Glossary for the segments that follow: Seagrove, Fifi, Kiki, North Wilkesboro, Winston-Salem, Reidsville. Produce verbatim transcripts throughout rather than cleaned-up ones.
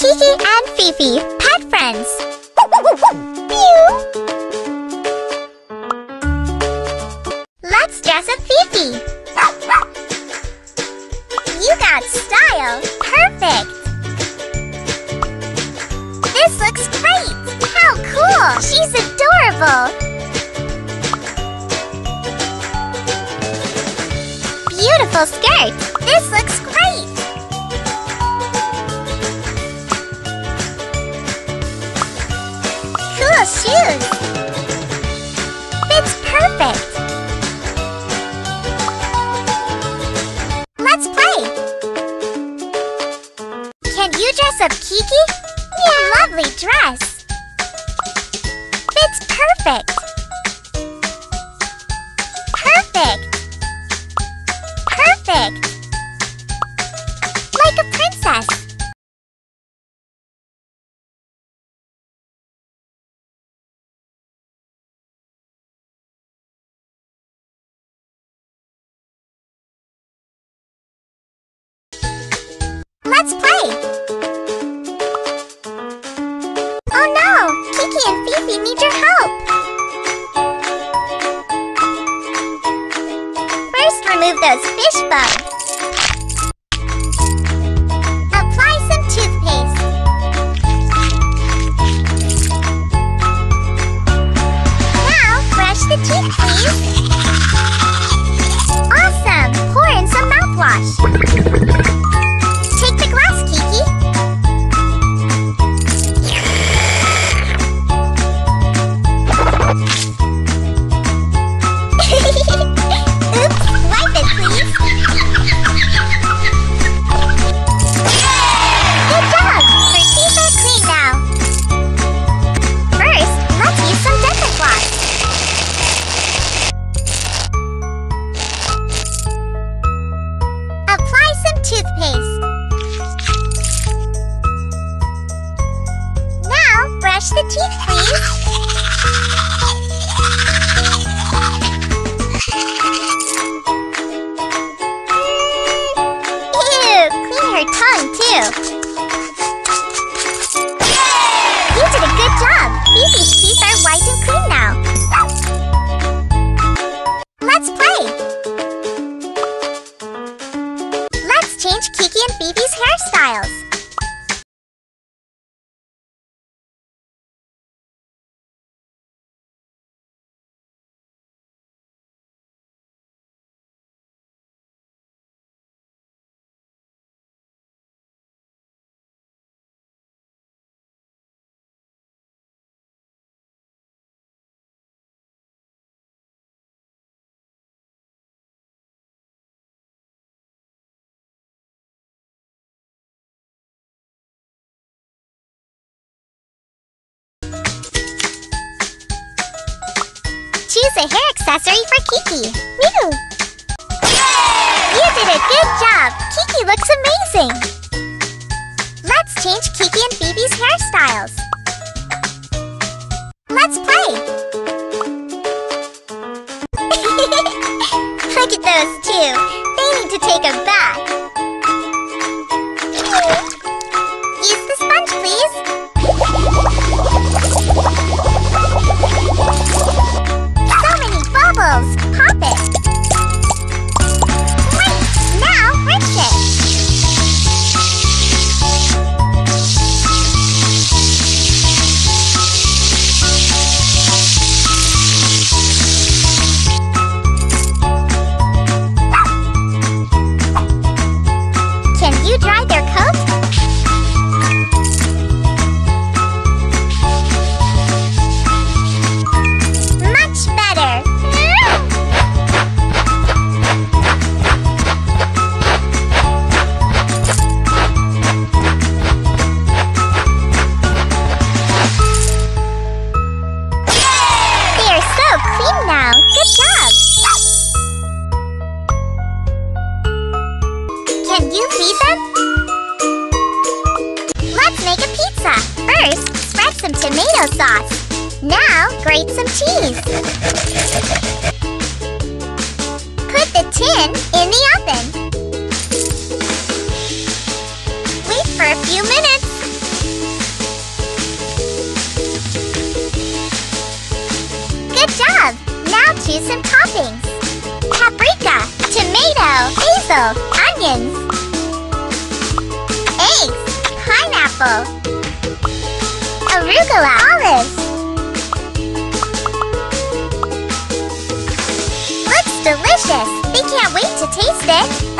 Kiki and Fifi, pet friends. Let's dress up Fifi. You got style. Perfect. This looks great. How cool. She's adorable. Beautiful skirt. This looks great. Cool shoes. Fits perfect. Let's play. Can you dress up Kiki? Yeah. Lovely dress. Fits perfect. Perfect. Perfect. Like a princess. Let's play. Oh no! Kiki and Fifi need your help. First, remove those fish bugs. Apply some toothpaste. Now, brush the teeth, please. Awesome! Pour in some mouthwash. Toothpaste. Now, brush the teeth, please. Ew, clean her tongue, too. You did a good job. Fifi's teeth are white and clean now. Let's play. Change Kiki and Fifi's hairstyles. Choose a hair accessory for Kiki. New! You did a good job! Kiki looks amazing! Let's change Kiki and Fifi's hairstyles. Let's play! Look at those two! They need to take a bath. Use the sponge, please. Pop it. Wait, now rinse it. Can you dry their coat? Much better. Can you feed them? Let's make a pizza. First, spread some tomato sauce. Now, grate some cheese. Put the tin in the oven. Wait for a few minutes. juice and toppings. Paprika, tomato, basil, onions, eggs, pineapple, arugula, olives. Looks delicious. They can't wait to taste it.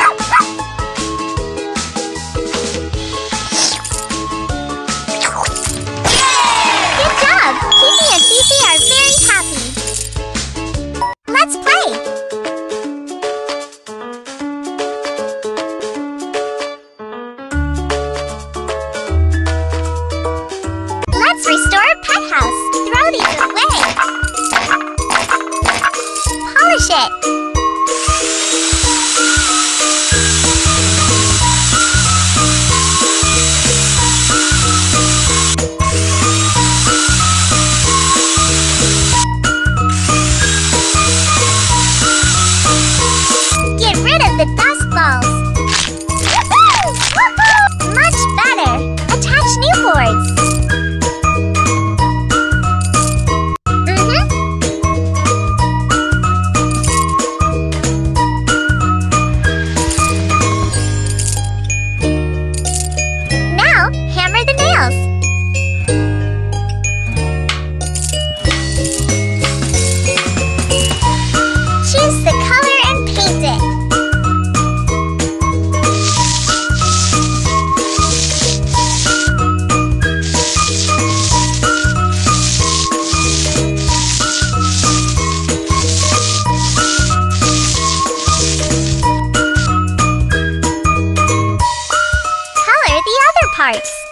Hearts.